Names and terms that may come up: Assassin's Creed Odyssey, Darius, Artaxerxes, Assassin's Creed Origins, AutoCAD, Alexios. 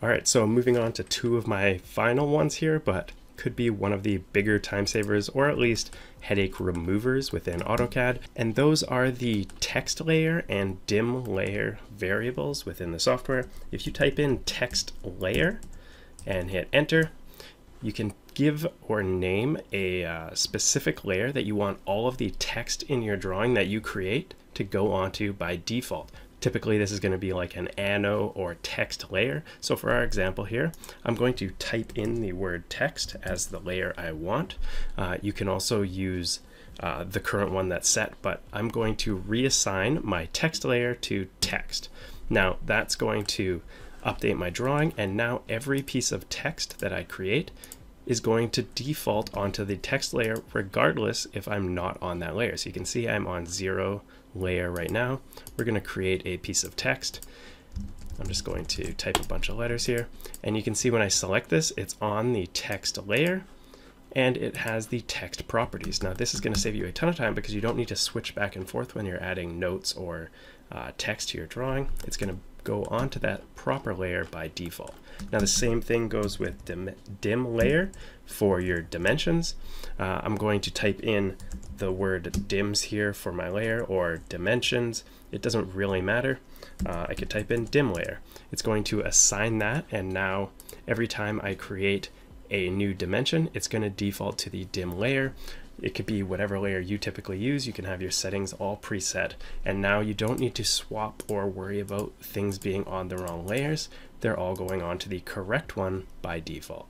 All right, so moving on to two of my final ones here, but could be one of the bigger time savers, or at least headache removers within AutoCAD. And those are the text layer and dim layer variables within the software. If you type in text layer and hit enter, you can give or name a specific layer that you want all of the text in your drawing that you create to go onto by default. Typically, this is going to be like an anno or text layer. So for our example here, I'm going to type in the word text as the layer I want. You can also use the current one that's set, but I'm going to reassign my text layer to text. Now that's going to update my drawing, and now every piece of text that I create is going to default onto the text layer regardless if I'm not on that layer. So you can see I'm on 0 layer right now. We're going to create a piece of text. I'm just going to type a bunch of letters here, and you can see when I select this, it's on the text layer and it has the text properties. Now this is going to save you a ton of time because you don't need to switch back and forth when you're adding notes or text to your drawing. It's going to go onto that proper layer by default. Now the same thing goes with dim layer for your dimensions. I'm going to type in the word dims here for my layer, or dimensions. It doesn't really matter. I could type in dim layer. It's going to assign that, and now every time I create a new dimension, it's going to default to the dim layer. It could be whatever layer you typically use. You can have your settings all preset, and now you don't need to swap or worry about things being on the wrong layers. They're all going on to the correct one by default.